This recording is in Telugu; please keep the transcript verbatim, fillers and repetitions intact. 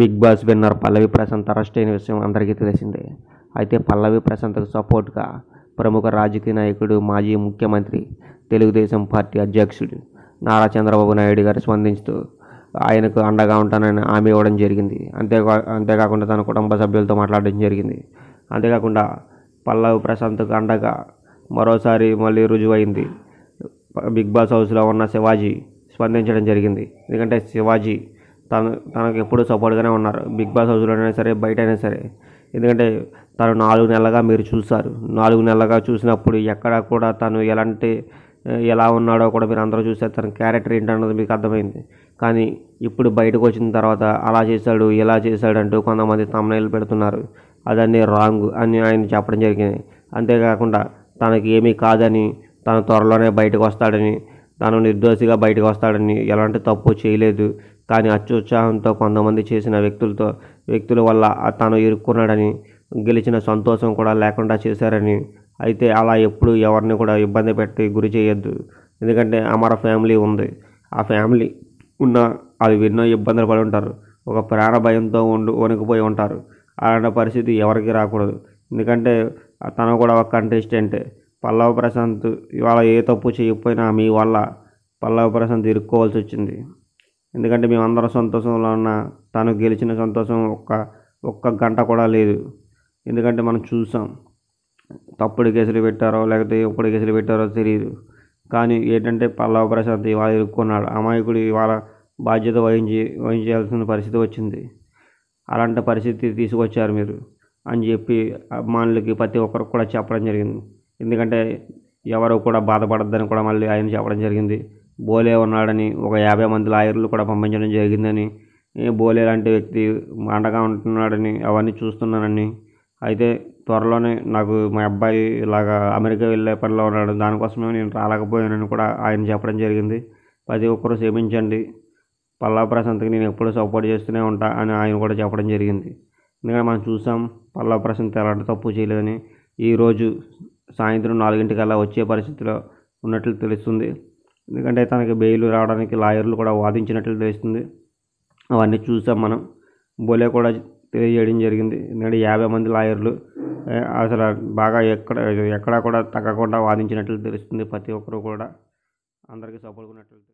Big Boss winner Pallavi Prashanth arrest అయిన విషయం అందరికీ తెలిసిందే. అయితే పల్లవి ప్రశాంత్కు సపోర్ట్గా ప్రముఖ రాజకీయ నాయకుడు, మాజీ ముఖ్యమంత్రి, తెలుగుదేశం పార్టీ అధ్యక్షుడు నారా చంద్రబాబు నాయుడు గారు స్పందించుతూ ఆయనకు అండగా ఉంటానని హామీ ఇవ్వడం జరిగింది. అంతేకా అంతేకాకుండా తన కుటుంబ సభ్యులతో మాట్లాడడం జరిగింది. అంతేకాకుండా పల్లవి ప్రశాంత్కు అండగా మరోసారి మళ్ళీ రుజువైంది బిగ్ బాస్ హౌస్లో ఉన్న శివాజీ స్పందించడం జరిగింది. ఎందుకంటే శివాజీ తను తనకు ఎప్పుడూ సపోర్ట్గానే ఉన్నారు, బిగ్ బాస్ హౌస్లో అయినా సరే, బయట అయినా సరే. ఎందుకంటే తను నాలుగు నెలలుగా మీరు చూశారు, నాలుగు నెలలుగా చూసినప్పుడు ఎక్కడ కూడా తను ఎలాంటి ఎలా ఉన్నాడో కూడా మీరు అందరూ చూసారు, తన క్యారెక్టర్ ఏంటన్నది మీకు అర్థమైంది. కానీ ఇప్పుడు బయటకు వచ్చిన తర్వాత అలా చేశాడు, ఇలా చేశాడు అంటూ కొంతమంది తమ్నైలు పెడుతున్నారు. అదన్నీ రాంగ్ అని ఆయన చెప్పడం జరిగింది. అంతేకాకుండా తనకి ఏమీ కాదని, తను త్వరలోనే బయటకు వస్తాడని, తను నిర్దోషిగా బయటకు వస్తాడని, ఎలాంటి తప్పు చేయలేదు, కానీ అత్యుత్సాహంతో కొంతమంది చేసిన వ్యక్తులతో వ్యక్తుల వల్ల తను ఇరుక్కున్నాడని, గెలిచిన సంతోషం కూడా లేకుండా చేశారని. అయితే అలా ఎప్పుడు ఎవరిని కూడా ఇబ్బంది పెట్టి గురి చేయొద్దు. ఎందుకంటే అమర ఫ్యామిలీ ఉంది, ఆ ఫ్యామిలీ ఉన్న అది ఎన్నో ఇబ్బందులు పడి ఉంటారు, ఒక ప్రాణ భయంతో ఉండు వణికిపోయి ఉంటారు. అలాంటి పరిస్థితి ఎవరికి రాకూడదు. ఎందుకంటే తను కూడా ఒక కంటెస్టెంటే. పల్లవి ప్రశాంత్ ఇవాళ ఏ తప్పు చేయకపోయినా మీ వల్ల పల్లవి ప్రశాంత్ ఇరుక్కోవాల్సి వచ్చింది. ఎందుకంటే మేమందరం సంతోషంలో ఉన్న తను గెలిచిన సంతోషం ఒక్క ఒక్క గంట కూడా లేదు. ఎందుకంటే మనం చూసాం, తప్పుడు కేసులు పెట్టారో లేకపోతే ఎప్పుడు కేసులు పెట్టారో తెలియదు, కానీ ఏంటంటే పల్లవి ప్రశాంత్ ఇవాళ ఇరుక్కున్నాడు. అమాయకుడు ఇవాళ బాధ్యత వహించి వహించాల్సిన పరిస్థితి వచ్చింది. అలాంటి పరిస్థితి తీసుకొచ్చారు మీరు అని చెప్పి అభిమానులకి ప్రతి ఒక్కరికి కూడా చెప్పడం జరిగింది. ఎందుకంటే ఎవరు కూడా బాధపడద్దని కూడా మళ్ళీ ఆయన చెప్పడం జరిగింది. బోలే ఉన్నాడని ఒక యాభై మంది లాయర్లు కూడా పంపించడం జరిగిందని, బోలే లాంటి వ్యక్తి అండగా ఉంటున్నాడని, అవన్నీ చూస్తున్నానని. అయితే త్వరలోనే నాకు మా అబ్బాయి ఇలాగా అమెరికా వెళ్ళే పనిలో ఉన్నాడు, దానికోసమే నేను రాలేకపోయానని కూడా ఆయన చెప్పడం జరిగింది. ప్రతి ఒక్కరూ క్షమించండి, పల్లవి ప్రశాంత్కి నేను ఎప్పుడూ సపోర్ట్ చేస్తూనే ఉంటా అని ఆయన కూడా చెప్పడం జరిగింది. ఎందుకంటే మనం చూసాం పల్లవి ప్రశాంత్ ఎలాంటి తప్పు చేయలేదని. ఈరోజు సాయంత్రం నాలుగింటికల్లా వచ్చే పరిస్థితిలో ఉన్నట్లు తెలుస్తుంది. ఎందుకంటే తనకి బెయిల్ రావడానికి లాయర్లు కూడా వాదించినట్లు తెలుస్తుంది. అవన్నీ చూసాం మనం. బోలే కూడా తెలియజేయడం జరిగింది. ఎందుకంటే యాభై మంది లాయర్లు అసలు బాగా ఎక్కడ ఎక్కడా కూడా తగ్గకుండా వాదించినట్లు తెలుస్తుంది. ప్రతి ఒక్కరు కూడా అందరికీ సపోర్ట్ ఉన్నట్లు